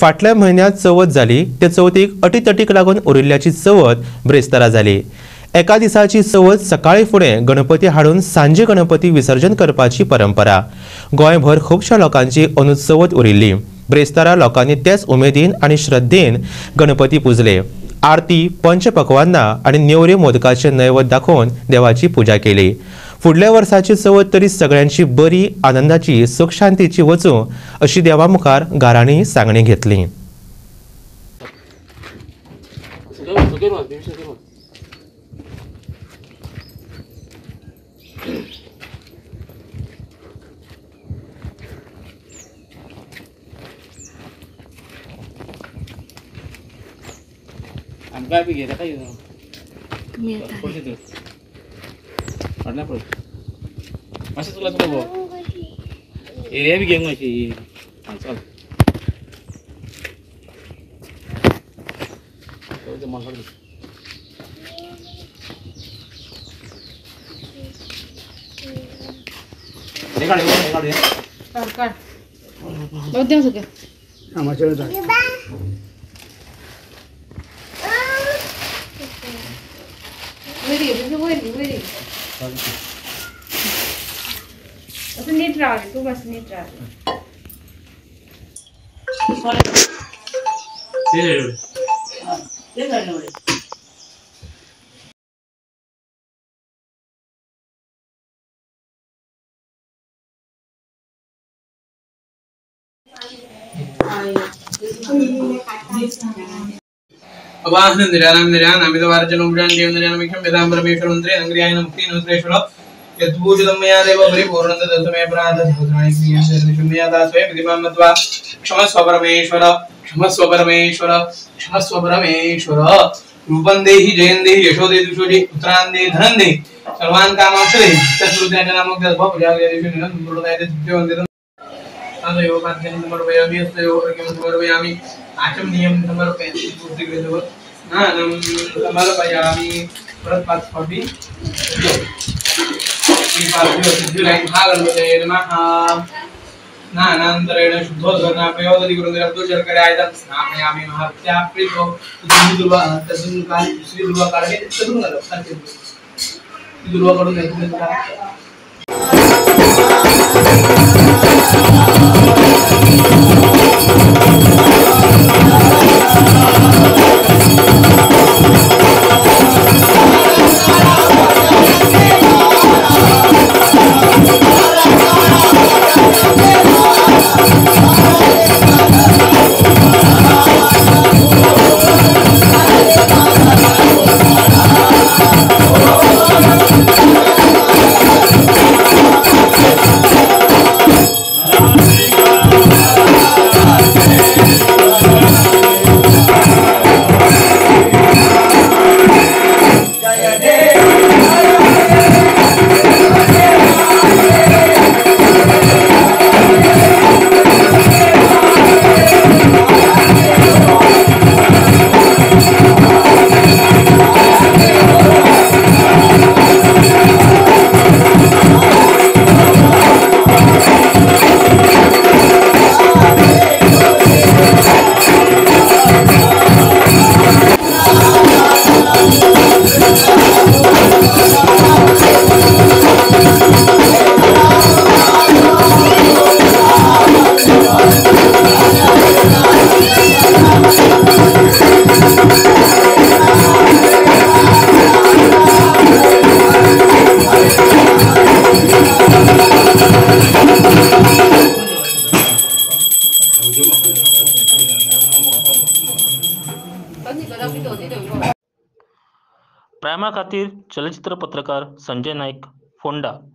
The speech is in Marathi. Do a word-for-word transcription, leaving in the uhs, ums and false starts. फाटल्या महिन्यात चवथ झाली ते चवथीक अटीतटीक लागून उरिल्ल्याची चवथ ब्रेस्तारा झाली। एका दिसाची चवथ सकाळी फुडें गणपती हाडून सांजे गणपती विसर्जन करपाची परंपरा गोंयभर खूबशा लोकांची अंदू चवथ उरिल्ली। ब्रेस्तारा लोकांनी त्याच उमेदीन आनी श्रद्धेन गणपती पुजले। आरती पंचपक्वान्ना आनी नेवऱ्यो मोदकाचे नैवेद्य दाखोवन देवाची पूजा केली। फुडल्या वर्साची चवथ तरी सगळ्यांची बरी आनंदाची सुख शांतीची वचूं अशी देवा मुखार घरांनी सांगणी घेतली। काय भी घेता काय तुम्ही आता कोणी देत पडला पड असं तुला तो बघ एरिया भी घेऊन अशी चल तो जमा कर दे काढ काढ काढ काढ बहुत देऊ सके आमच्याकडे जा नीट राहते तू बस नीट राहते। अवाहन निरानम निरान अमितवार जनम ब्रांड देव निरानमिक्षम वेदाम परमेश्वर मंत्रे अंग्रियाय नमुक्ति नोश्रेष्ठ यद्भूतमया देव परिपूर्णंद दत्तमय प्राद भद्राणि क्रियाशेषमया दासवे विधिमान मत्वा क्षमस्व परमेश्वर क्षमस्व परमेश्वर क्षमस्व परमेश्वर रूपं देहि जयं देहि यशो देहि दुशो देहि पुत्रान् देहि धनं देहि सर्वान् कामांश्च देहि चतुर्ध्याय नामक दत्तभव प्रजागेषु निरं पूर्णदाय देहि आदो योगात्मक नमर्वयामि अस्य योगर्गम नमर्वयामि आचम नियम नमर्वयामि पूर्तिग्रहव नानम नमर्वयामि परतपात पदि श्रीपार्थिव सिद्धिलाय भागवते नमः नानान्तरेण शुद्धोदना प्रयोदि गुरुदेव चरकरायदं स्नामयामि महत्या प्रीतो दुर्वा तस्मिन् काले श्री दुर्वा काले तदुनल सर्वे दुर्वा कडून ऐकले प्रेमा खातीर चलचित्र पत्रकार संजय नायक फोंडा।